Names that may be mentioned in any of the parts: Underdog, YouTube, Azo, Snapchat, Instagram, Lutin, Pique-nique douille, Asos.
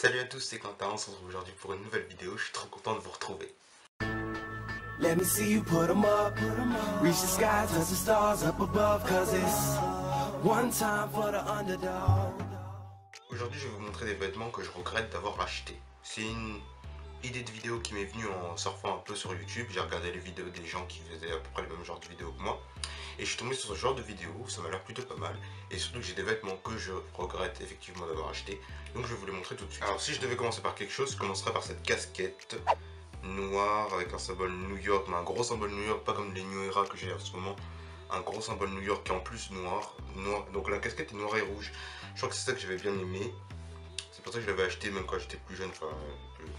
Salut à tous, c'est Quentin, on se retrouve aujourd'hui pour une nouvelle vidéo, je suis trop content de vous retrouver. Let me see you put 'em up, reach the sky, touch the stars up above, cause it's one time for the underdog. Aujourd'hui je vais vous montrer des vêtements que je regrette d'avoir achetés. C'est une idée de vidéo qui m'est venue en surfant un peu sur YouTube, j'ai regardé les vidéos des gens qui faisaient à peu près le même genre de vidéo que moi. Et je suis tombé sur ce genre de vidéo, ça m'a l'air plutôt pas mal. Et surtout que j'ai des vêtements que je regrette effectivement d'avoir acheté. Donc je vais vous les montrer tout de suite. Alors si je devais commencer par quelque chose, je commencerais par cette casquette noire avec un symbole New York. Mais un gros symbole New York, pas comme les New Era que j'ai en ce moment. Un gros symbole New York qui est en plus noir. Donc la casquette est noire et rouge. Je crois que c'est ça que j'avais bien aimé. C'est pour ça que je l'avais acheté même quand j'étais plus jeune. Enfin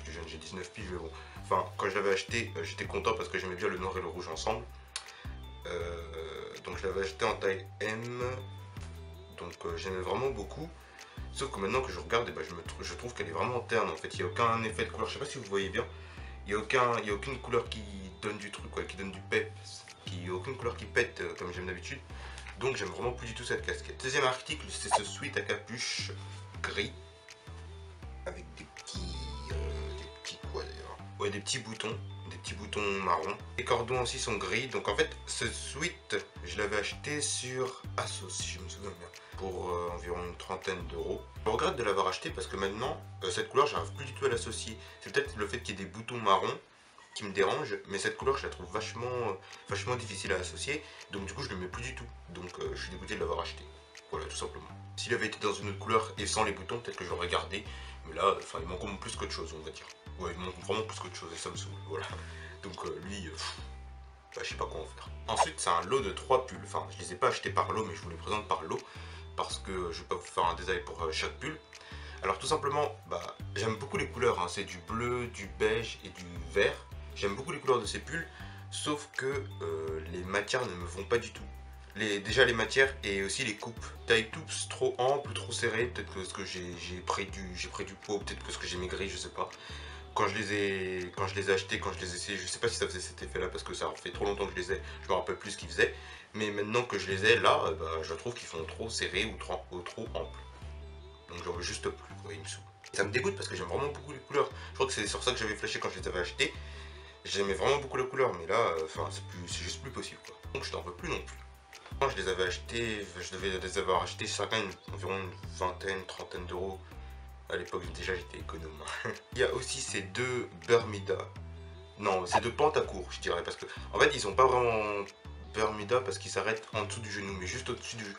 plus jeune, j'ai 19 piges. Bon. Enfin quand je l'avais acheté, j'étais content parce que j'aimais bien le noir et le rouge ensemble. Donc je l'avais acheté en taille M, donc j'aimais vraiment beaucoup, sauf que maintenant que je regarde, bah, je trouve qu'elle est vraiment terne en fait, il n'y a aucun effet de couleur, je sais pas si vous voyez bien, il n'y a aucune couleur qui donne du truc, quoi, qui donne du peps, il n'y a aucune couleur qui pète comme j'aime d'habitude, donc j'aime vraiment plus du tout cette casquette. Deuxième article, c'est ce sweat à capuche gris, avec des petits boutons. Petits boutons marron. Les cordons aussi sont gris. Donc en fait ce sweat je l'avais acheté sur Asos si je me souviens bien pour environ une trentaine d'euros. Je regrette de l'avoir acheté parce que maintenant cette couleur j'arrive plus du tout à l'associer. C'est peut-être le fait qu'il y ait des boutons marron qui me dérange, mais cette couleur je la trouve vachement difficile à associer, donc du coup je le mets plus du tout. Donc je suis dégoûté de l'avoir acheté. Voilà, tout simplement. S'il avait été dans une autre couleur et sans les boutons, peut-être que j'aurais gardé. Mais là, enfin, il m'encombre plus qu'autre chose, on va dire. Ouais, il m'encombre vraiment plus qu'autre chose et ça me saoule. Voilà. Donc lui, bah, je sais pas quoi en faire. Ensuite, c'est un lot de 3 pulls. Enfin, je les ai pas achetés par lot, mais je vous les présente par lot. Parce que je vais pas vous faire un détail pour chaque pull. Alors tout simplement, bah, j'aime beaucoup les couleurs. Hein. C'est du bleu, du beige et du vert. J'aime beaucoup les couleurs de ces pulls. Sauf que les matières ne me vont pas du tout. Déjà les matières et aussi les coupes. Taille toupes trop ample, trop serré. Peut-être que, j'ai pris du poids, peut-être parce que j'ai maigri, je sais pas. Quand je les ai achetés, quand je les ai essayés, je sais pas si ça faisait cet effet là parce que ça fait trop longtemps que je les ai, je me rappelle plus ce qu'ils faisaient. Mais maintenant que je les ai là, bah, je trouve qu'ils font trop serré ou trop ample. Donc j'en veux juste plus, quoi, il me saoule. Ça me dégoûte parce que j'aime vraiment beaucoup les couleurs. Je crois que c'est sur ça que j'avais flashé quand je les avais achetés. J'aimais vraiment beaucoup la couleur, mais là, enfin, c'est juste plus possible, quoi. Donc je n'en veux plus non plus. Quand je les avais achetés, je devais les avoir achetés chacun environ une vingtaine, trentaine d'euros. À l'époque, déjà j'étais économe. Il y a aussi ces deux Bermuda. Non, ces deux pantacourts, je dirais. Parce que, en fait, ils sont pas vraiment Bermuda parce qu'ils s'arrêtent en dessous du genou, mais juste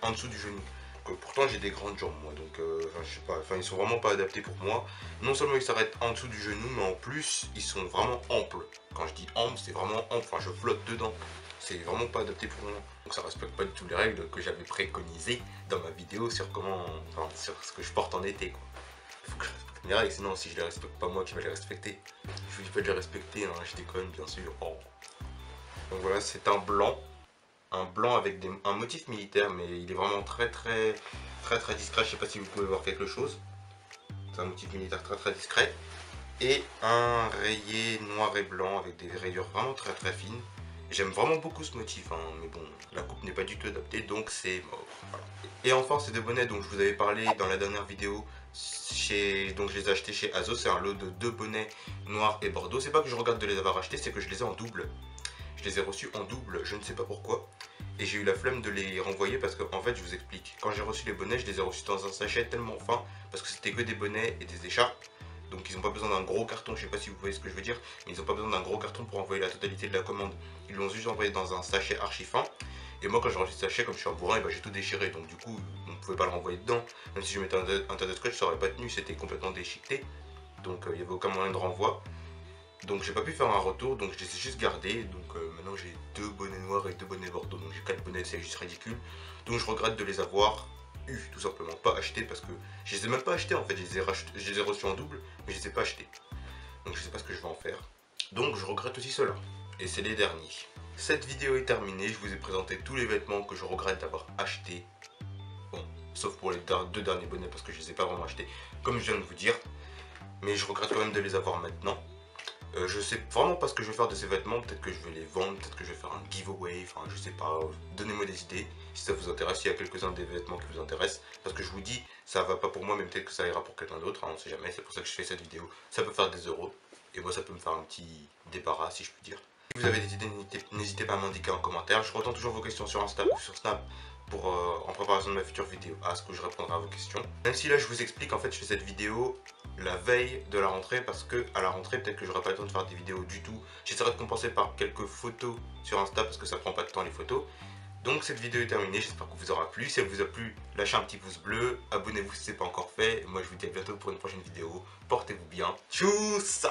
en dessous du genou. Donc, pourtant, j'ai des grandes jambes, moi. Donc, je sais pas. Enfin, ils sont vraiment pas adaptés pour moi. Non seulement ils s'arrêtent en dessous du genou, mais en plus, ils sont vraiment amples. Quand je dis ample, c'est vraiment ample. Enfin, je flotte dedans. C'est vraiment pas adapté pour moi. Donc ça respecte pas du tout les règles que j'avais préconisées dans ma vidéo sur comment, enfin, sur ce que je porte en été, quoi. Faut que je respecte mes règles, sinon si je les respecte pas, moi qui vais les respecter. Je vous dis pas de les respecter, hein, je déconne bien sûr. Oh. Donc voilà, c'est un blanc avec un motif militaire, mais il est vraiment très discret. Je sais pas si vous pouvez voir quelque chose. C'est un motif militaire très discret et un rayé noir et blanc avec des rayures vraiment très fines. J'aime vraiment beaucoup ce motif, hein, mais bon, la coupe n'est pas du tout adaptée, donc c'est mort. Voilà. Et enfin, c'est des bonnets dont je vous avais parlé dans la dernière vidéo. Donc je les ai achetés chez Azo, c'est un lot de 2 bonnets noirs et bordeaux. C'est pas que je regrette de les avoir achetés, c'est que je les ai en double. Je les ai reçus en double, je ne sais pas pourquoi. Et j'ai eu la flemme de les renvoyer parce que, en fait, je vous explique. Quand j'ai reçu les bonnets, je les ai reçus dans un sachet tellement fin, parce que c'était que des bonnets et des écharpes. Donc ils n'ont pas besoin d'un gros carton, je sais pas si vous voyez ce que je veux dire, mais ils n'ont pas besoin d'un gros carton pour envoyer la totalité de la commande. Ils l'ont juste envoyé dans un sachet archi fin. Et moi quand j'ai rangé le sachet, comme je suis un bourrin, j'ai tout déchiré. Donc du coup, on ne pouvait pas le renvoyer dedans. Même si je mettais un tas de scotch, ça aurait pas tenu, c'était complètement déchiqueté. Donc il n'y avait aucun moyen de renvoi. Donc j'ai pas pu faire un retour, donc je les ai juste gardés. Donc maintenant j'ai 2 bonnets noirs et 2 bonnets bordeaux. Donc j'ai 4 bonnets, c'est juste ridicule. Donc je regrette de les avoir. Tout simplement pas acheté parce que je les ai même pas achetés en fait, je les ai reçus en double mais je les ai pas achetés, donc je sais pas ce que je vais en faire, donc je regrette aussi cela et c'est les derniers. Cette vidéo est terminée, je vous ai présenté tous les vêtements que je regrette d'avoir acheté, bon sauf pour les 2 derniers bonnets parce que je les ai pas vraiment achetés comme je viens de vous dire, mais je regrette quand même de les avoir maintenant. Je sais vraiment pas ce que je vais faire de ces vêtements, peut-être que je vais les vendre, peut-être que je vais faire un giveaway, enfin je sais pas, donnez-moi des idées si ça vous intéresse, s'il y a quelques-uns des vêtements qui vous intéressent, parce que je vous dis, ça va pas pour moi, mais peut-être que ça ira pour quelqu'un d'autre, hein, on sait jamais, c'est pour ça que je fais cette vidéo, ça peut faire des euros, et moi ça peut me faire un petit débarras si je puis dire. Si vous avez des idées, n'hésitez pas à m'indiquer en commentaire, je retends toujours vos questions sur Insta ou sur Snap, pour, en préparation de ma future vidéo, à ce que je répondrai à vos questions. Même si là je vous explique, en fait je fais cette vidéo la veille de la rentrée parce que à la rentrée peut-être que j'aurai pas le temps de faire des vidéos du tout. J'essaierai de compenser par quelques photos sur Insta parce que ça prend pas de temps les photos. Donc cette vidéo est terminée, j'espère que vous aura plu. Si elle vous a plu, lâchez un petit pouce bleu, abonnez-vous si c'est pas encore fait. Et moi je vous dis à bientôt pour une prochaine vidéo. Portez-vous bien. Tchuss!